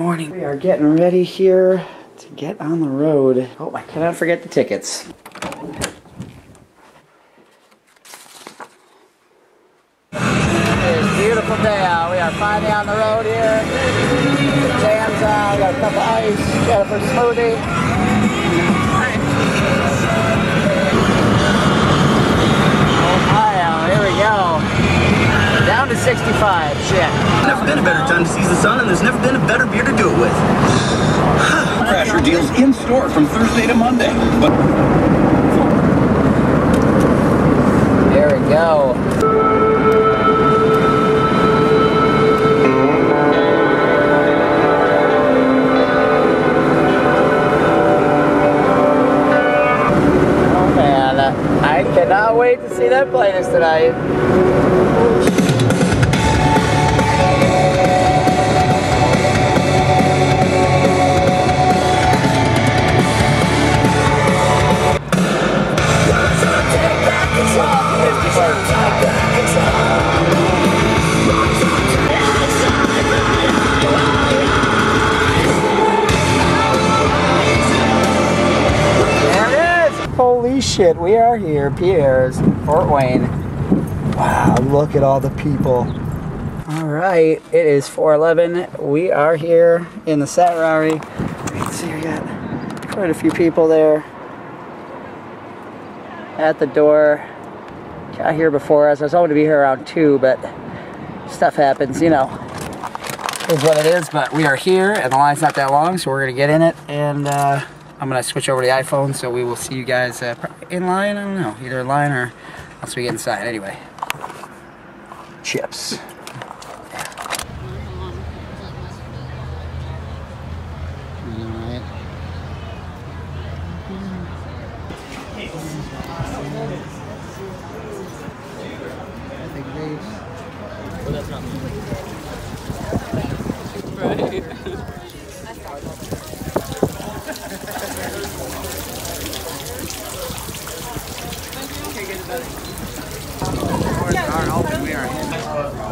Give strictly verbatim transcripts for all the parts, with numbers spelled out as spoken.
morning. We are getting ready here to get on the road. Oh, I cannot forget the tickets. It's a beautiful day out. We are finally on the road here. Jam's out. We got a cup of ice. Got a first smoothie. Down to sixty-five, shit. Never been a better time to seize the sun, and there's never been a better beer to do it with. Crasher deals in store from Thursday to Monday. But... there we go. Oh man, I cannot wait to see that playlist tonight. Holy shit, we are here, Pierre's, Fort Wayne. Wow, look at all the people. All right, it is four eleven. We are here in the Satrari. You can see we got quite a few people there at the door. Got here before us. I was hoping to be here around two, but stuff happens, you know. It's what it is, but we are here, and the line's not that long, so we're gonna get in it, and uh, I'm going to switch over to the iPhone, so we will see you guys uh, in line. I don't know, either in line or once we get inside. Anyway. Chips.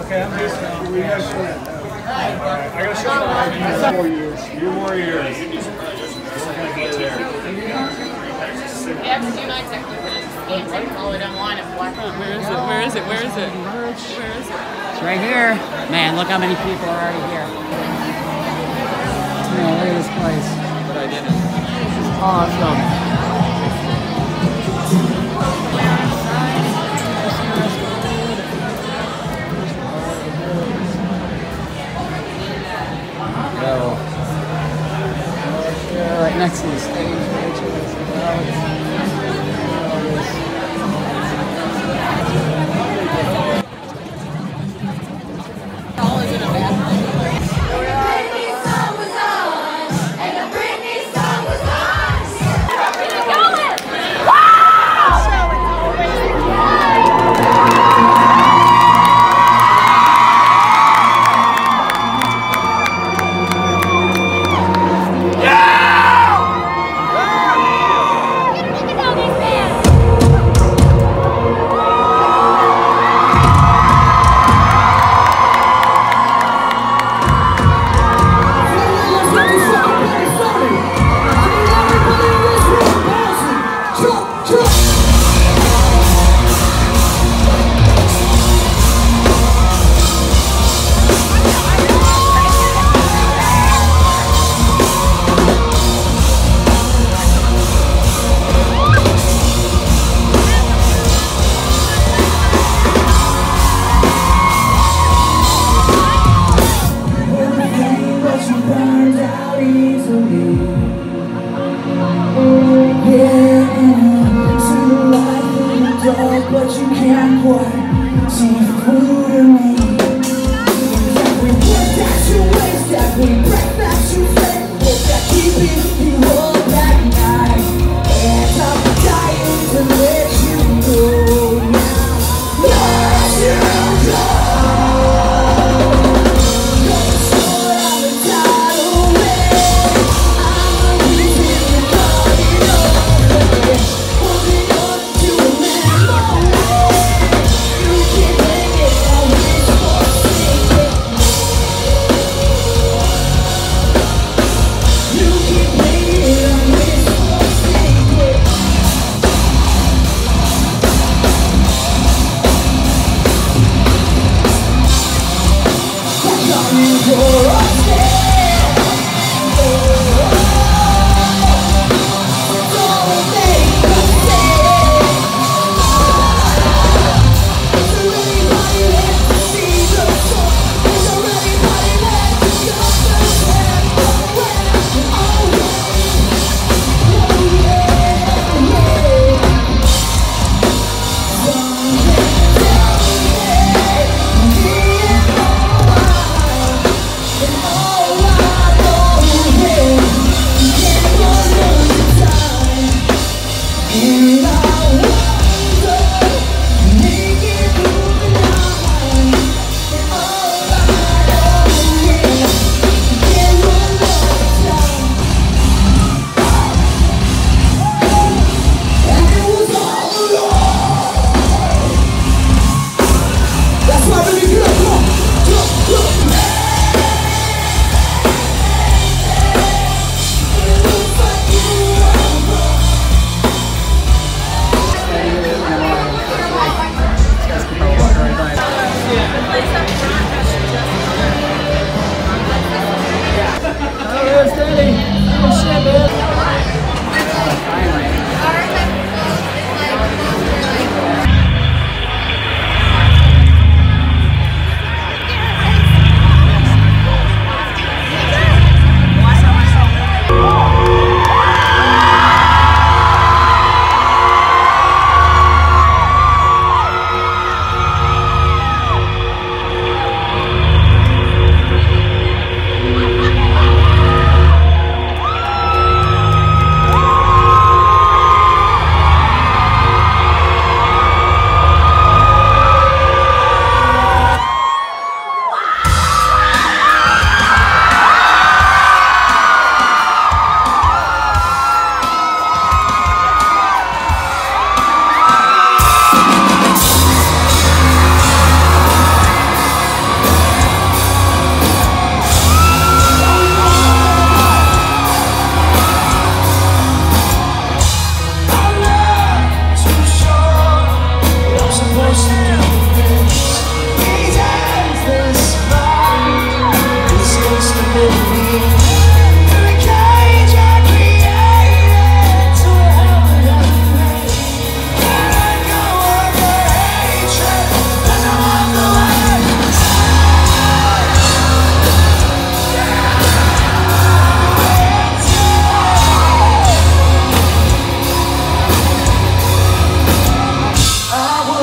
Okay, I'm just uh, we have uh, I gotta show you more years. Few more years. We have to do my technical and online and black. Where is it? Where is it? Where is it? Where is it? It's right here. Man, look how many people are already here. Yeah, look at this place. But I didn't. This is awesome. Next to the stage,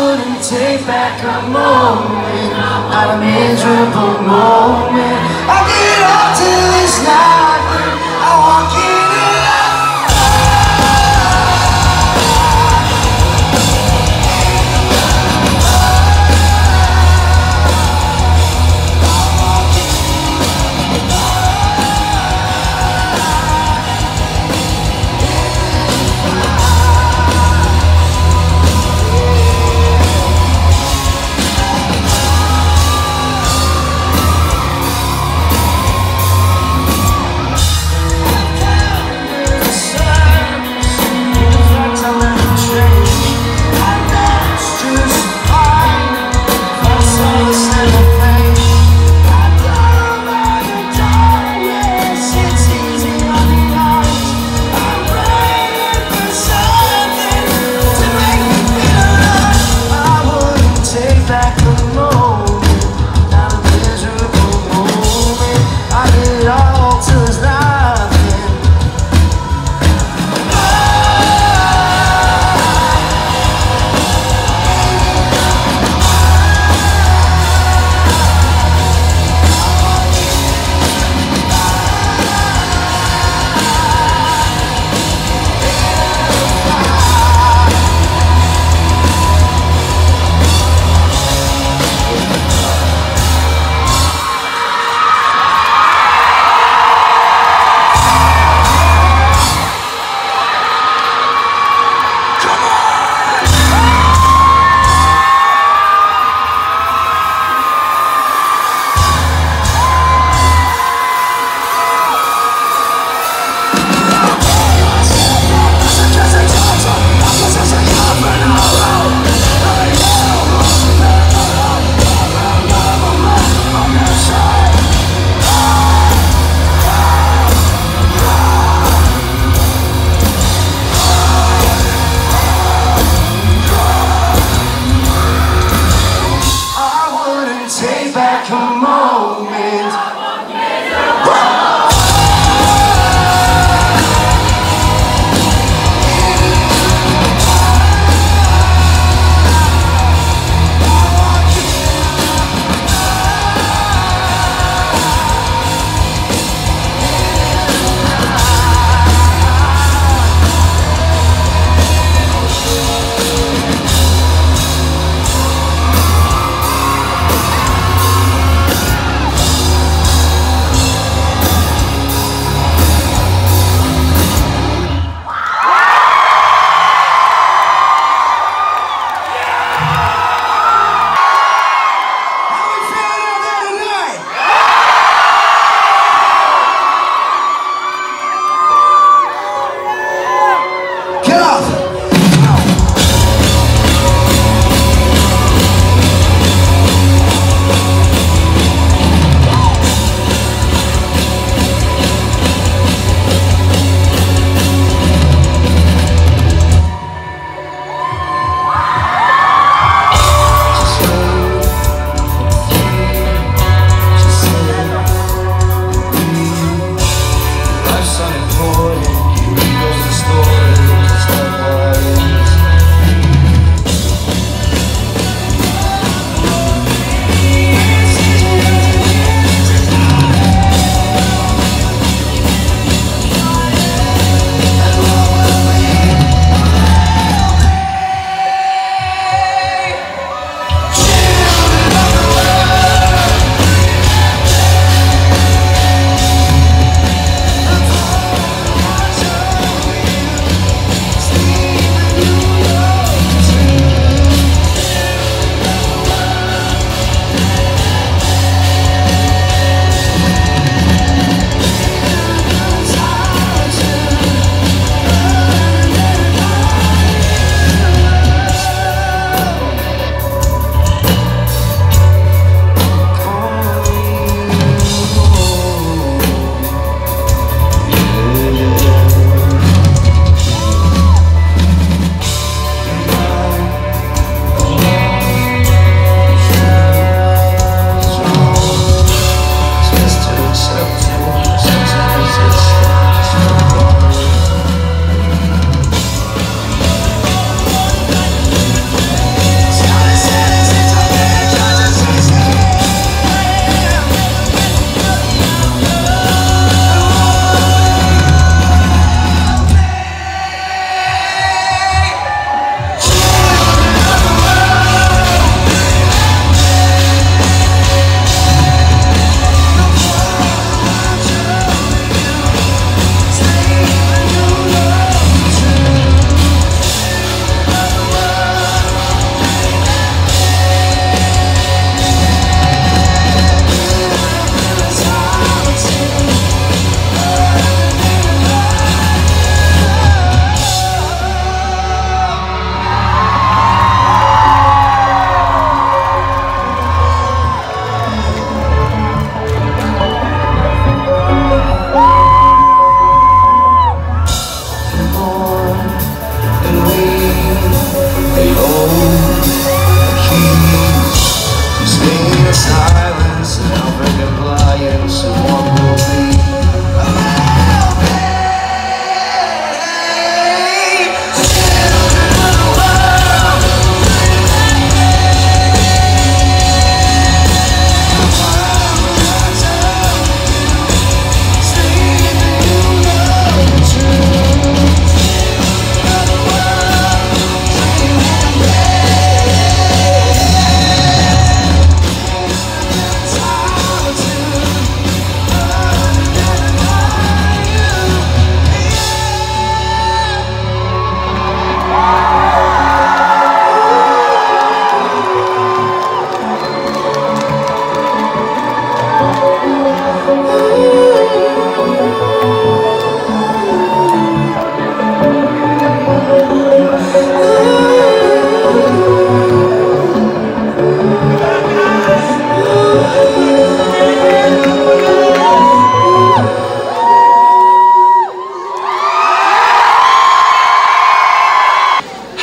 wouldn't take back a moment, not a miserable moment. I get up till it's night when I walk in and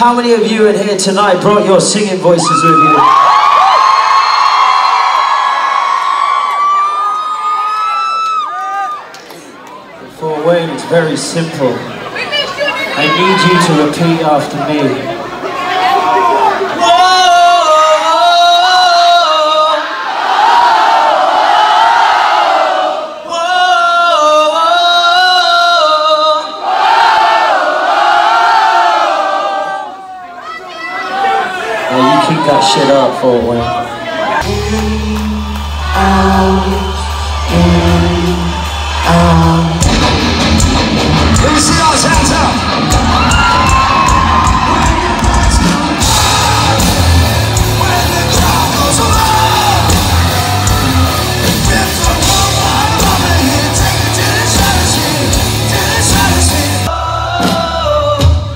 How many of you in here tonight brought your singing voices with you? In Fort Wayne, it's very simple. I need you to repeat after me. That shit up for a while. Let me see all those hands up. When the crowd goes along, it's a warm white woman here. Take it to the strategy, to the strategy. Come on.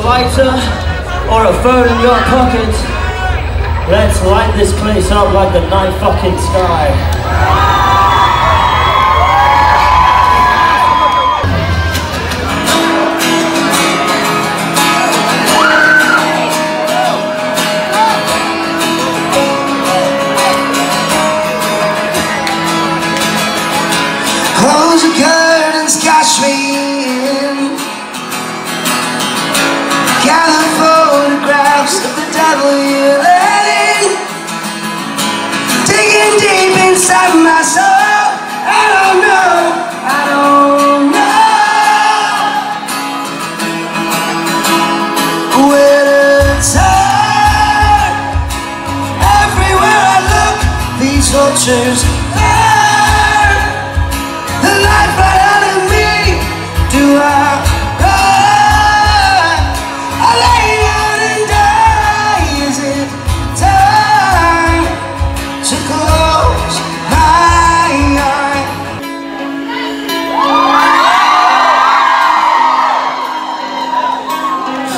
Lighter or a phone in your pocket, let's light this place up like the night fucking sky. Close the curtains, catch me in. Gather photographs of the devil you let in. Digging deep inside my soul. I don't know, I don't know where to turn. Everywhere I look, these vultures burn. The light right out of me. Do I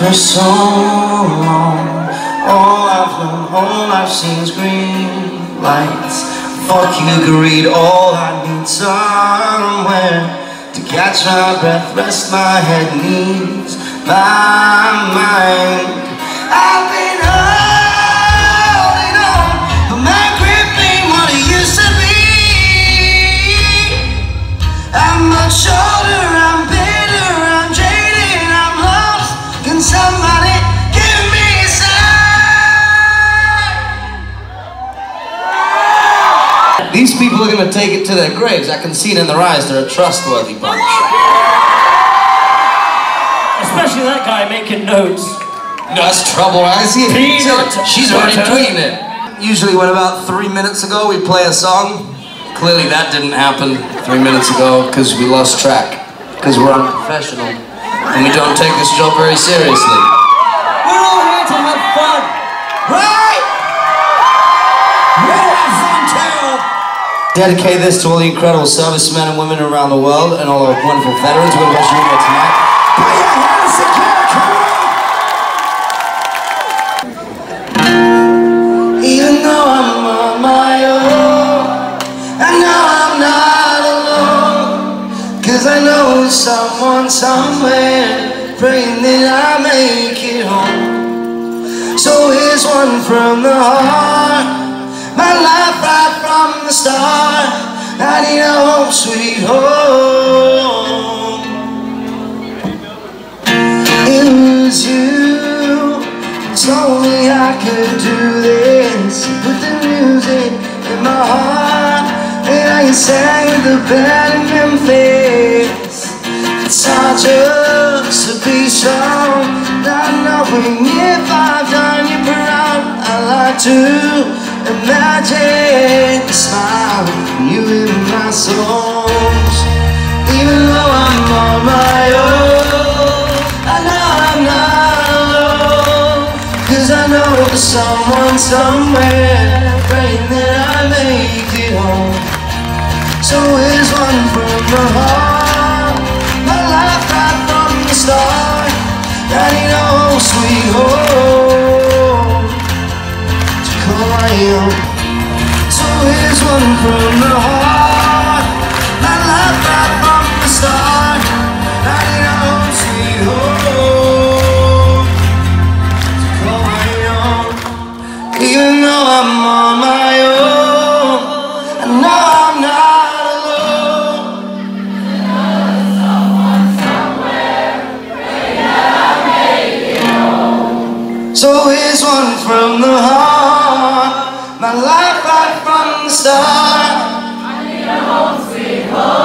for so long, all I've known, all I've seen is green lights. Fuck you, greed, all I need somewhere to catch my breath, rest my head, knees, my mind. I've been holding on, but my grip ain't what it used to be. I'm much older, I'm bitter, I'm jaded, I'm lost. Can somebody give me a sign? These people are going to take it to their graves. I can see it in their eyes. They're a trustworthy bunch. Especially that guy making notes. No, that's trouble. I see it. She's already tweeting it. Usually when about three minutes ago we play a song. Clearly that didn't happen three minutes ago because we lost track. Because we're unprofessional. And we don't take this job very seriously. Dedicate this to all the incredible servicemen and women around the world and all our wonderful veterans. We're going to watch you here tonight. Put your hands together, come on! Even though I'm on my own, I know I'm not alone. Cause I know someone somewhere praying that I make it home. So here's one from the heart. My life right from the start. I need a home, sweet home. It was you told me I could do this. You put the music in my heart, and I can sing with the band in Memphis. It's hard just to be strong, not knowing if I've done you proud. I like to imagine the smile of you in my songs. Even though I'm on my own, I know I'm not alone. Cause I know there's someone somewhere praying that I make it home. So here's one from the heart. My life right from the start. I need a home, sweet home. So here's one from the heart. My life right from the start. I need a home, sweet home. So call me home. Even though I'm on my own, I know I'm not alone. There's someone somewhere praying that I make it home. So here's one from the heart. My life right from the start. I need a home, sweet home.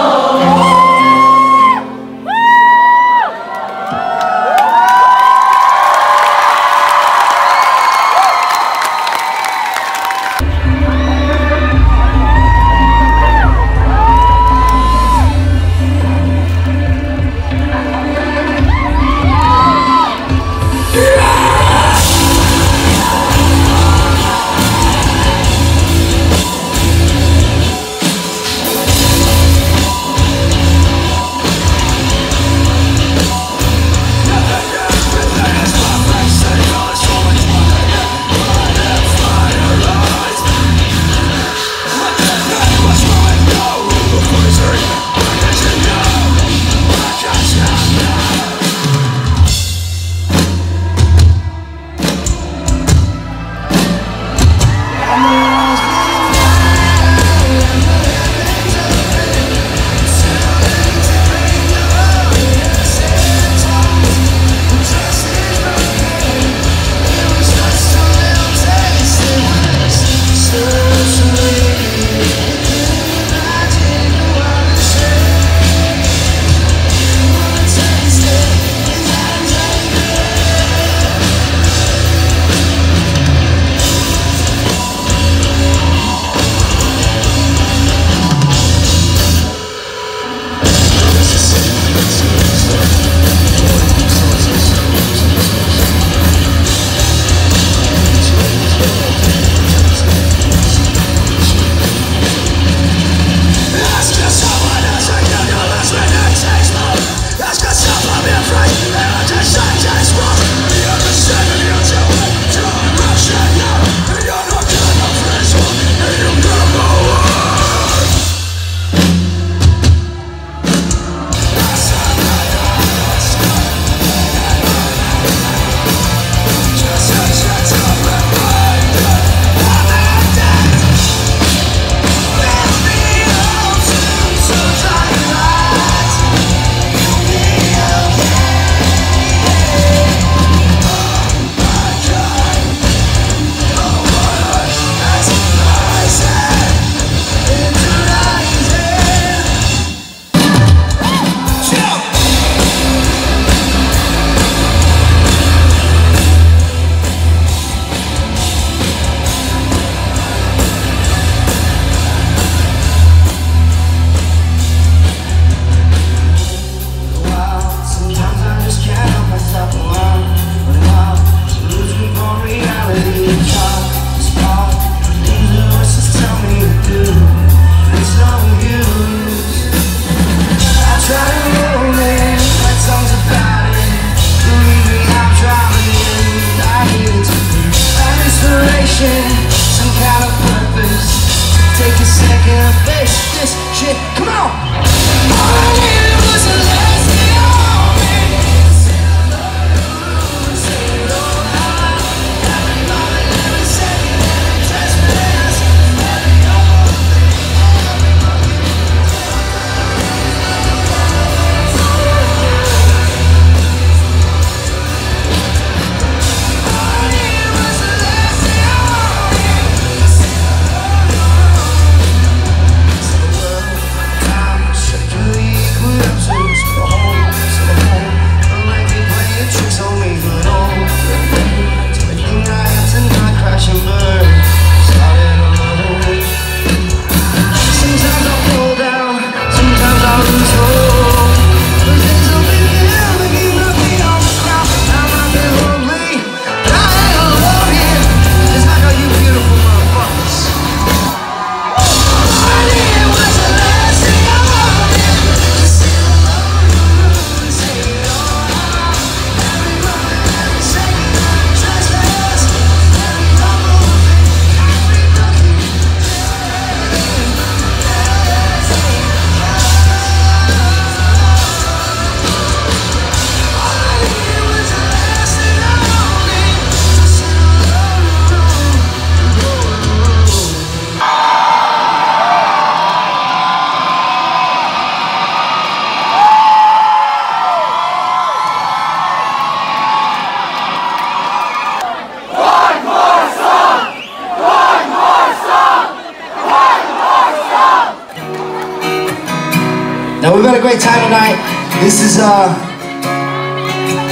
great time tonight. This is, uh,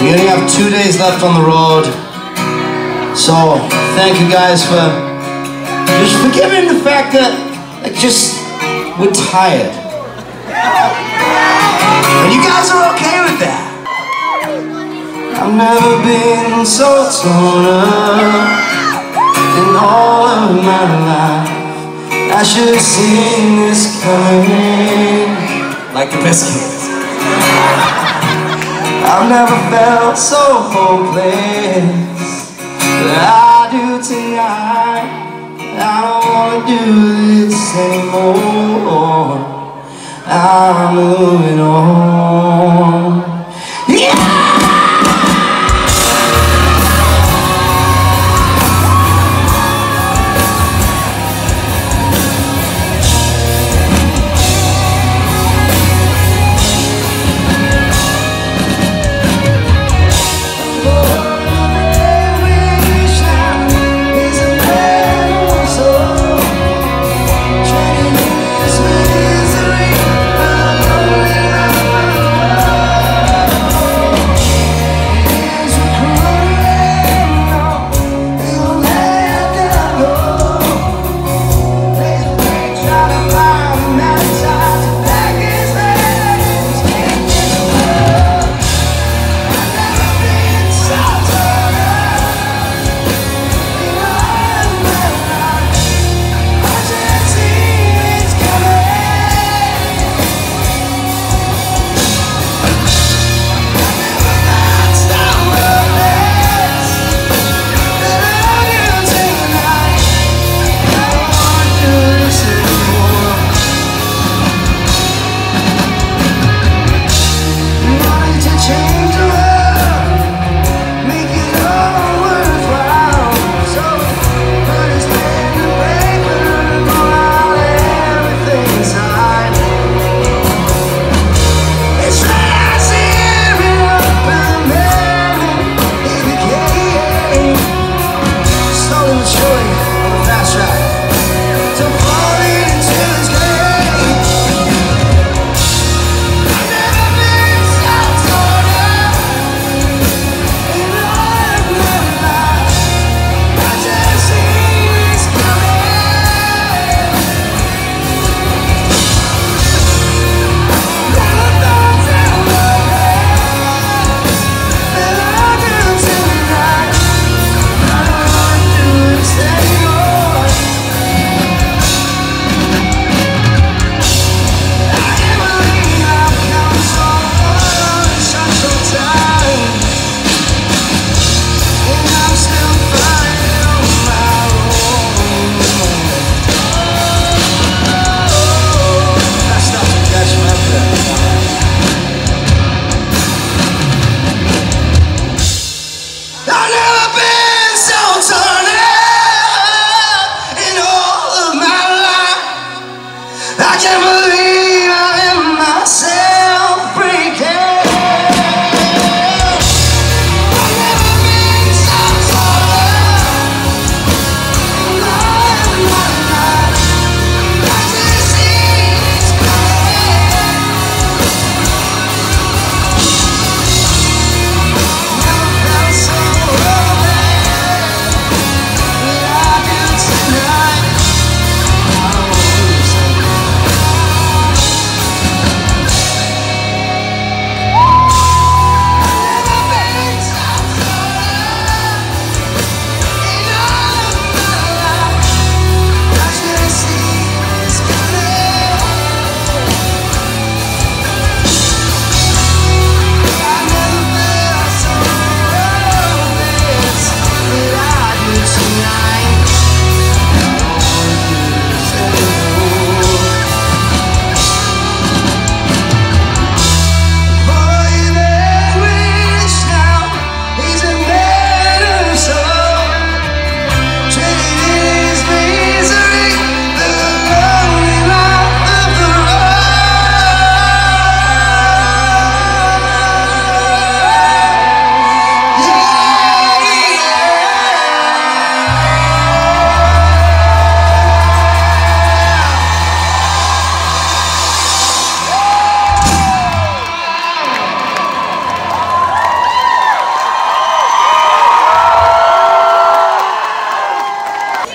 we only have two days left on the road. So, thank you guys for just forgiving the fact that, like, just, we're tired. And you guys are okay with that. I've never been so torn up in all of my life. I should have seen this coming. Like the biscuit. I've never felt so hopeless. But I do tonight. I don't wanna do this anymore. I'm moving on.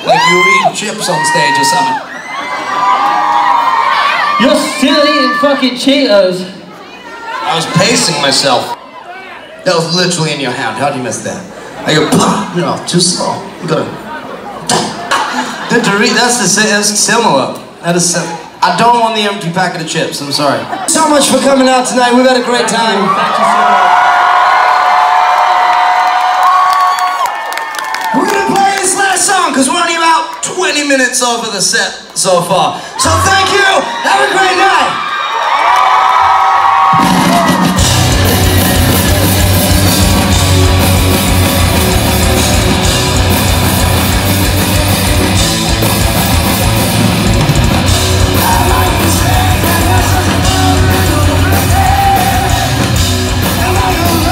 like you were eating chips on stage or something. You're still eating fucking Cheetos. I was pacing myself. That was literally in your hand. How do you miss that? I go, you know, too slow. You go, that's the that's similar. That is similar. I don't want the empty packet of chips, I'm sorry. So much for coming out tonight, we've had a great time. Thank you so much. We're gonna play this last song, because we're only about twenty minutes over the set so far. So thank you, have a great night. Am I alone?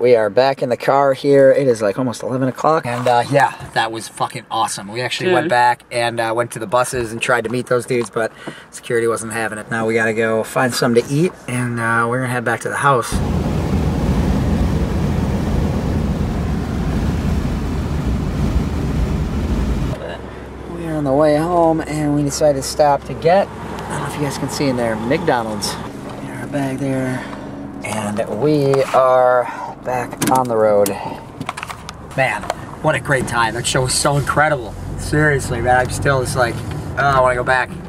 We are back in the car here. It is like almost eleven o'clock. And uh, yeah, that was fucking awesome. We actually yeah. went back and uh, went to the buses and tried to meet those dudes, but security wasn't having it. Now we gotta go find something to eat, and uh, we're gonna head back to the house. We are on the way home, and we decided to stop to get, I don't know if you guys can see in there, McDonald's. We are back there, and we are back on the road. Man, what a great time. That show was so incredible. Seriously, man, I'm still just like, oh, I want to go back.